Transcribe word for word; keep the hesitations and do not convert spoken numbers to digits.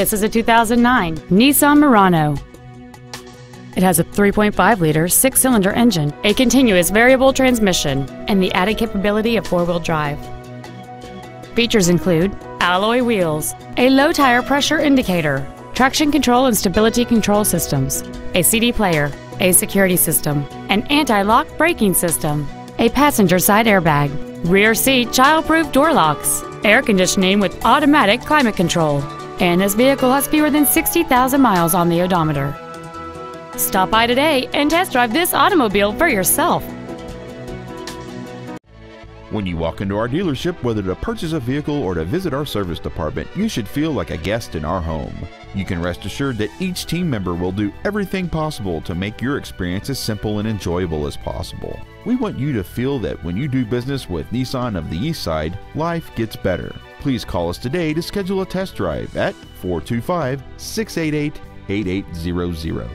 This is a two thousand nine Nissan Murano. It has a three point five liter six-cylinder engine, a continuous variable transmission, and the added capability of four-wheel drive. Features include alloy wheels, a low tire pressure indicator, traction control and stability control systems, a C D player, a security system, an anti-lock braking system, a passenger side airbag, rear seat child-proof door locks, air conditioning with automatic climate control, and this vehicle has fewer than sixty thousand miles on the odometer. Stop by today and test drive this automobile for yourself. When you walk into our dealership, whether to purchase a vehicle or to visit our service department, you should feel like a guest in our home. You can rest assured that each team member will do everything possible to make your experience as simple and enjoyable as possible. We want you to feel that when you do business with Nissan of the East Side, life gets better. Please call us today to schedule a test drive at four two five, six eight eight, eight eight zero zero.